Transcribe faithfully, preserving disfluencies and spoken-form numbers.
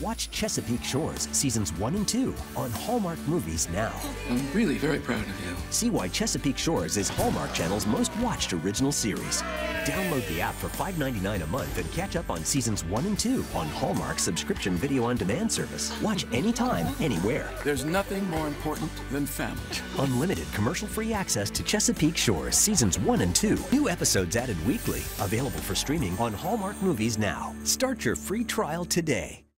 Watch Chesapeake Shores Seasons one and two on Hallmark Movies Now. I'm really very proud of you. See why Chesapeake Shores is Hallmark Channel's most watched original series. Download the app for five ninety-nine a month and catch up on Seasons one and two on Hallmark's subscription video on demand service. Watch anytime, anywhere. There's nothing more important than family. Unlimited commercial-free access to Chesapeake Shores Seasons one and two. New episodes added weekly. Available for streaming on Hallmark Movies Now. Start your free trial today.